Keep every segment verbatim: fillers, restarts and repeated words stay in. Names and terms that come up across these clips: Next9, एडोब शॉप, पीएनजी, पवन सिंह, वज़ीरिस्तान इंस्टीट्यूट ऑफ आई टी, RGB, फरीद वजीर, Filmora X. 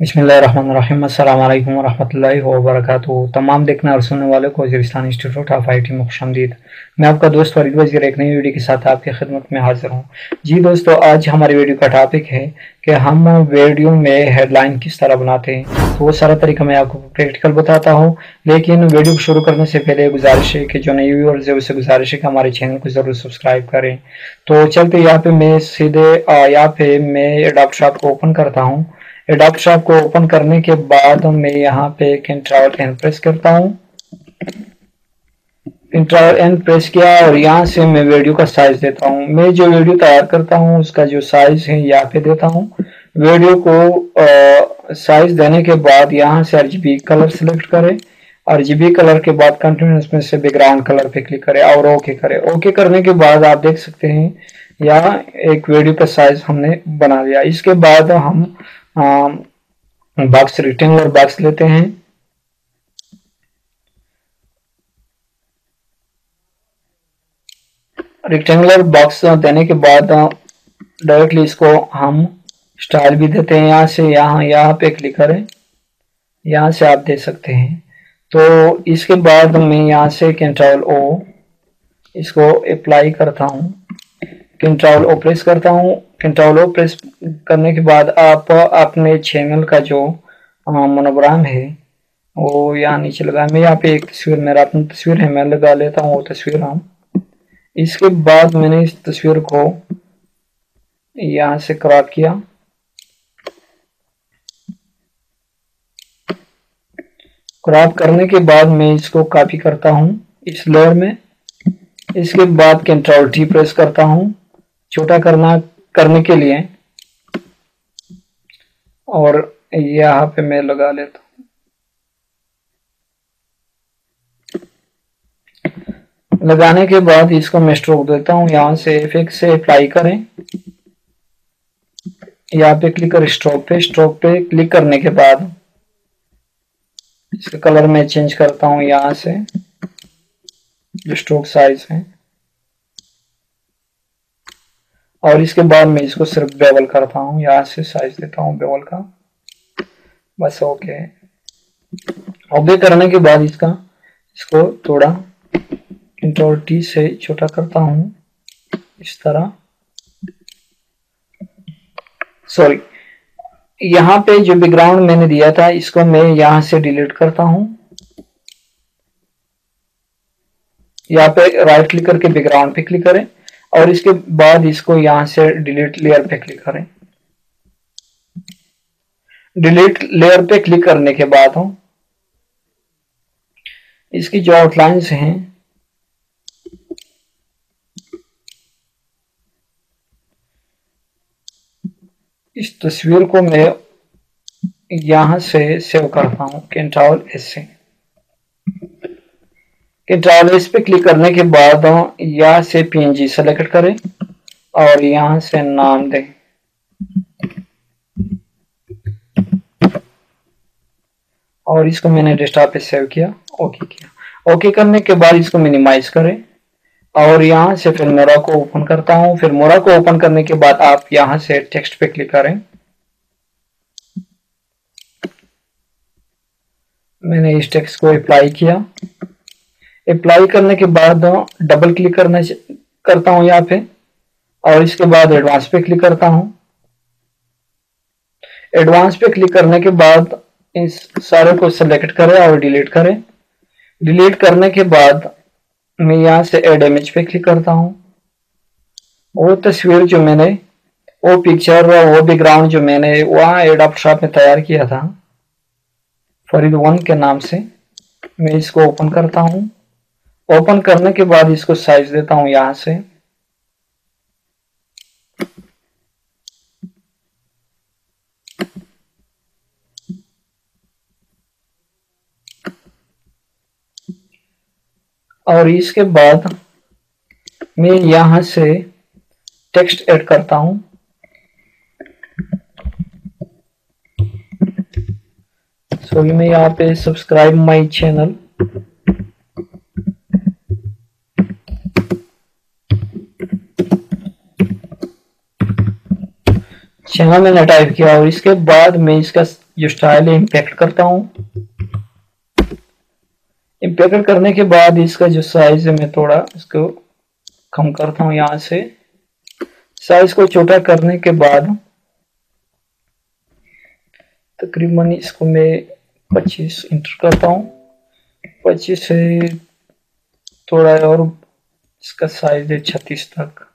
बिस्मिल्लाहिर्रहमानिर्रहीम अस्सलाम वालेकुम वरहमतुल्लाहि वबरकातुहू। तमाम देखने और सुनने वालों को वज़ीरिस्तान इंस्टीट्यूट ऑफ आई टी में खुशामदीद। मैं आपका दोस्त वरीद वज़ीर एक नई वीडियो के साथ आपकी खिदमत में हाजिर हूँ। जी दोस्तों, आज हमारी वीडियो का टॉपिक है कि हम वीडियो में हेडलाइन किस तरह बनाते हैं, तो वो सारा तरीका मैं आपको प्रैक्टिकल बताता हूँ। लेकिन वीडियो को शुरू करने से पहले गुजारिश है कि जो नए व्यूअर्स है उसे गुजारिश है कि हमारे चैनल को ज़रूर सब्सक्राइब करें। तो चलते यहाँ पे मैं सीधे यहाँ पे मैं एडोब शॉप को ओपन करता हूँ। एडोब शॉप को ओपन करने के बाद मैं यहाँ पे कंट्रोल एन प्रेस करता हूँ। कंट्रोल एन प्रेस किया और यहाँ से मैं वीडियो का साइज देता हूँ। मैं जो वीडियो तैयार करता हूँ उसका जो साइज है यहाँ पे देता हूँ। वीडियो को साइज देने के बाद यहाँ से आरजीबी कलर सिलेक्ट करें। आरजीबी कलर के बाद कंटिन्यूस में से बैकग्राउंड कलर पे क्लिक करें और ओके करें। ओके करने के बाद आप देख सकते हैं यहाँ एक वीडियो का साइज हमने बना लिया। इसके बाद हम बॉक्स रेक्टेंगुलर बॉक्स लेते हैं। रेक्टेंगुलर बॉक्स देने के बाद डायरेक्टली इसको हम स्टाइल भी देते हैं। यहाँ से यहाँ यहाँ पे क्लिक करें, यहाँ से आप दे सकते हैं। तो इसके बाद मैं यहाँ से कंट्रोल ओ इसको अप्लाई करता हूँ। कंट्रोल ओ प्रेस करता हूँ। कंट्रोल ओ प्रेस करने के बाद आप अपने चैनल का जो मोनोग्राम है वो यहाँ नीचे लगा। मैं यहाँ पे एक तस्वीर, मेरा अपनी तस्वीर है, मैं लगा लेता हूँ वो तस्वीर हम। इसके बाद मैंने इस तस्वीर को यहाँ से क्रॉप किया। क्रॉप करने के बाद मैं इसको कॉपी करता हूँ इस लेयर में। इसके बाद कंट्रोल टी प्रेस करता हूँ छोटा करना करने के लिए और यहाँ पे मैं लगा लेता हूँ। लगाने के बाद इसको मैं स्ट्रोक देता हूँ। यहाँ से इफेक्ट से अप्लाई करें, यहाँ पे क्लिक करें स्ट्रोक पे। स्ट्रोक पे क्लिक करने के बाद इसका कलर मैं चेंज करता हूँ यहाँ से जो स्ट्रोक साइज है, और इसके बाद मैं इसको सिर्फ बेवल करता हूँ। यहाँ से साइज देता हूँ बेवल का, बस ओके। ओके करने के बाद इसका इसको थोड़ा कंट्रोल टी से छोटा करता हूँ इस तरह। सॉरी, यहाँ पे जो बैकग्राउंड मैंने दिया था इसको मैं यहाँ से डिलीट करता हूँ। यहाँ पे राइट क्लिक करके बैकग्राउंड पे क्लिक करें और इसके बाद इसको यहाँ से डिलीट लेयर पे क्लिक करें। डिलीट लेयर पे क्लिक करने के बाद हो इसकी जो आउटलाइंस हैं इस तस्वीर को मैं यहाँ से सेव करता हूँ कंट्रोल एस से। कंट्रोल एस पे क्लिक करने के बाद यहाँ से पीएनजी सेलेक्ट करें और यहाँ से नाम दें। और इसको मैंने डेस्कटॉप पे सेव किया, ओके किया। ओके करने के बाद इसको मिनिमाइज करें और यहाँ से फिल्मोरा को ओपन करता हूँ। फिल्मोरा को ओपन करने के बाद आप यहाँ से टेक्स्ट पे क्लिक करें। मैंने इस टेक्स्ट को अप्लाई किया। अप्लाई करने के बाद डबल क्लिक करना करता हूं यहाँ पे और इसके बाद एडवांस पे क्लिक करता हूं। एडवांस पे क्लिक करने के बाद इस सारे को सिलेक्ट करें और डिलीट करें। डिलीट करने के बाद मैं यहाँ से एड इमेज पे क्लिक करता हूं। वो तस्वीर जो मैंने, वो पिक्चर, वो बैकग्राउंड जो मैंने वहाँ एडोब शॉप में तैयार किया था फरीद वन के नाम से, मैं इसको ओपन करता हूँ। ओपन करने के बाद इसको साइज देता हूं यहां से। और इसके बाद मैं यहां से टेक्स्ट ऐड करता हूं। सॉरी, मैं यहां पे सब्सक्राइब माय चैनल चैनल मैंने टाइप किया और इसके बाद मैं इसका ये स्टाइल है इम्पैक्ट करता हूँ। इम्पैक्ट करने के बाद इसका जो साइज है मैं थोड़ा इसको कम करता हूँ। यहाँ से साइज को छोटा करने के बाद तकरीबन इसको मैं पच्चीस इंटर करता हूँ। पच्चीस से थोड़ा और इसका साइज है छत्तीस तक।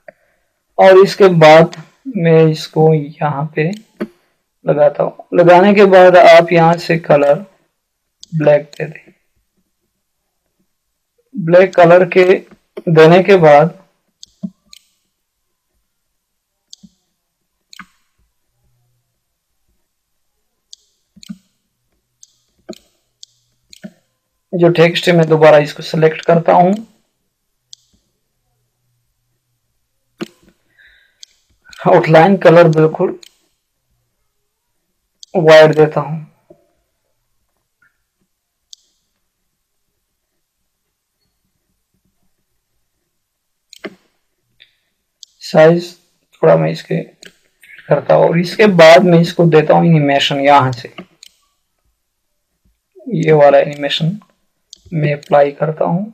और इसके बाद मैं इसको यहाँ पे लगाता हूँ। लगाने के बाद आप यहाँ से कलर ब्लैक दे दें। ब्लैक कलर के देने के बाद जो टेक्स्ट है मैं दोबारा इसको सिलेक्ट करता हूं। आउटलाइन कलर बिल्कुल वाइड देता हूं। साइज थोड़ा मैं इसके करता हूं और इसके बाद मैं इसको देता हूं एनिमेशन। यहां से ये वाला एनिमेशन मैं अप्लाई करता हूं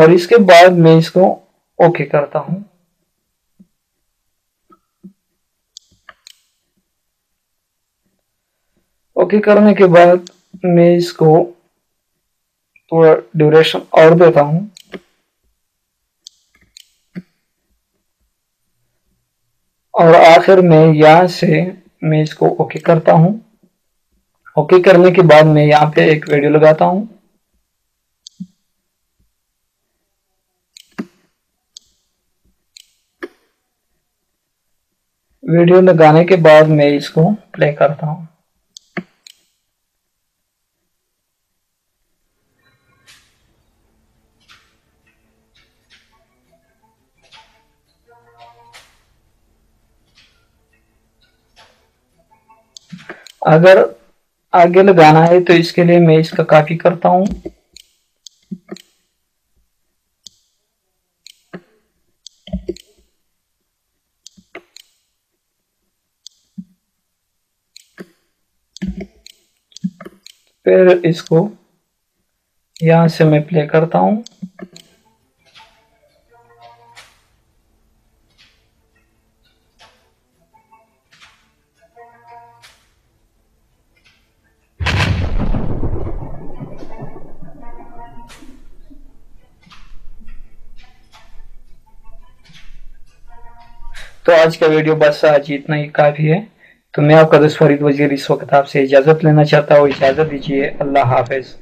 और इसके बाद मैं इसको ओके करता हूं। ओके करने के बाद मैं इसको थोड़ा ड्यूरेशन और देता हूं। और आखिर में यहां से मैं इसको ओके करता हूं। ओके okay करने के बाद मैं यहाँ पे एक वीडियो लगाता हूँ। वीडियो लगाने के बाद मैं इसको प्ले करता हूँ। अगर आगे लगाना है तो इसके लिए मैं इसका कॉपी करता हूं फिर इसको यहां से मैं प्ले करता हूं। तो आज का वीडियो बस आज इतना ही काफ़ी है। तो मैं आपका दोस्त फरीद वजीर इस वक्त आपसे इजाज़त लेना चाहता हूँ। इजाज़त दीजिए। अल्लाह हाफिज़।